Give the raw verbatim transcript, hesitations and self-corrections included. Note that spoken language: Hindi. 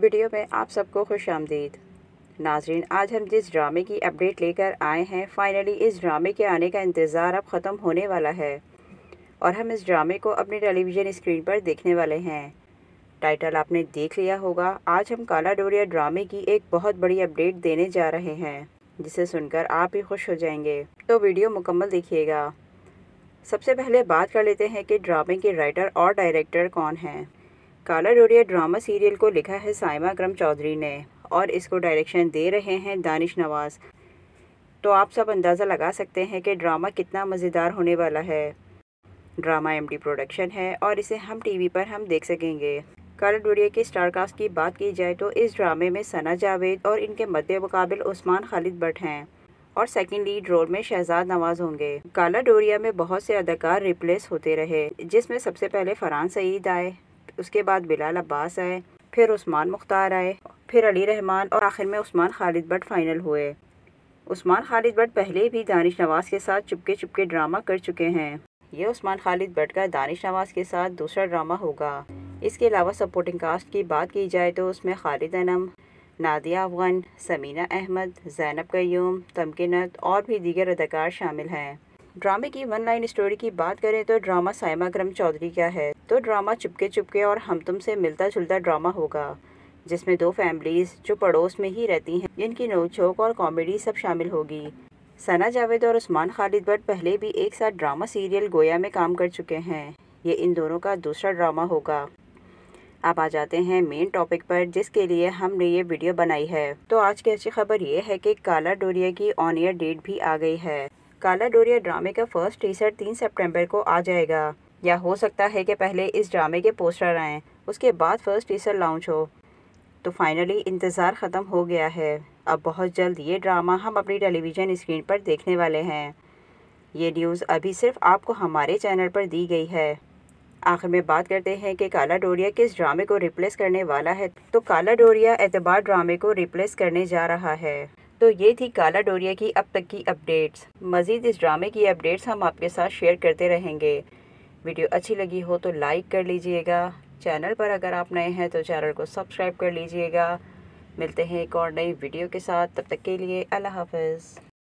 वीडियो में आप सबको खुशामदीद। नाजरीन, आज हम जिस ड्रामे की अपडेट लेकर आए हैं, फ़ाइनली इस ड्रामे के आने का इंतज़ार अब ख़त्म होने वाला है और हम इस ड्रामे को अपने टेलीविज़न स्क्रीन पर देखने वाले हैं। टाइटल आपने देख लिया होगा। आज हम काला डोरिया ड्रामे की एक बहुत बड़ी अपडेट देने जा रहे हैं, जिसे सुनकर आप ही खुश हो जाएंगे, तो वीडियो मुकम्मल देखिएगा। सबसे पहले बात कर लेते हैं कि ड्रामे के राइटर और डायरेक्टर कौन हैं। काला डोरिया ड्रामा सीरियल को लिखा है सायमा अकरम चौधरी ने और इसको डायरेक्शन दे रहे हैं दानिश नवाज़। तो आप सब अंदाज़ा लगा सकते हैं कि ड्रामा कितना मज़ेदार होने वाला है। ड्रामा एमडी प्रोडक्शन है और इसे हम टीवी पर हम देख सकेंगे। काला डोरिया के स्टारकास्ट की बात की जाए तो इस ड्रामे में सना जावेद और इनके मध्य मुकाबिल उस्मान खालिद बट हैं और सेकंड लीड रोल में शहजाद नवाज होंगे। काला डोरिया में बहुत से अदाकार रिप्लेस होते रहे, जिसमें सबसे पहले फरहान सईद आए, उसके बाद बिलाल अब्बास आए, फिर उस्मान मुख्तार आए, फिर अली रहमान और आखिर में उस्मान खालिद बट फाइनल हुए। उस्मान खालिद बट पहले भी दानिश नवाज के साथ चुपके चुपके ड्रामा कर चुके हैं। ये उस्मान खालिद बट का दानिश नवाज के साथ दूसरा ड्रामा होगा। इसके अलावा सपोर्टिंग कास्ट की बात की जाए तो उसमें खालिद अनम, नादिया अफगान, समीना अहमद, ज़ैनब कयूम, तमकीन और भी दीगर अदाकार शामिल हैं। ड्रामे की वन लाइन स्टोरी की बात करें तो ड्रामा सायमा अकरम चौधरी का है, तो ड्रामा चुपके चुपके और हम तुम से मिलता जुलता ड्रामा होगा, जिसमें दो फैमिलीज़ जो पड़ोस में ही रहती हैं, जिनकी नोकझोंक और कॉमेडी सब शामिल होगी। सना जावेद और उस्मान खालिद बट पहले भी एक साथ ड्रामा सीरियल गोया में काम कर चुके हैं। ये इन दोनों का दूसरा ड्रामा होगा। आप आ जाते हैं मेन टॉपिक पर, जिसके लिए हमने ये वीडियो बनाई है। तो आज की अच्छी खबर ये है कि काला डोरिया की ऑन ईयर डेट भी आ गई है। काला डोरिया ड्रामे का फर्स्ट टीजर तीन सितंबर को आ जाएगा, या हो सकता है कि पहले इस ड्रामे के पोस्टर आएँ, उसके बाद फर्स्ट टीजर लॉन्च हो। तो फाइनली इंतज़ार ख़त्म हो गया है। अब बहुत जल्द ये ड्रामा हम अपनी टेलीविज़न स्क्रीन पर देखने वाले हैं। ये न्यूज़ अभी सिर्फ आपको हमारे चैनल पर दी गई है। आखिर में बात करते हैं कि काला डोरिया किस ड्रामे को रिप्लेस करने वाला है। तो काला डोरिया एतबार ड्रामे को रिप्लेस करने जा रहा है। तो ये थी काला डोरिया की अब तक की अपडेट्स। मज़ीद इस ड्रामे की अपडेट्स हम आपके साथ शेयर करते रहेंगे। वीडियो अच्छी लगी हो तो लाइक कर लीजिएगा। चैनल पर अगर आप नए हैं तो चैनल को सब्सक्राइब कर लीजिएगा। मिलते हैं एक और नई वीडियो के साथ, तब तक के लिए अल्लाह हाफ़िज़।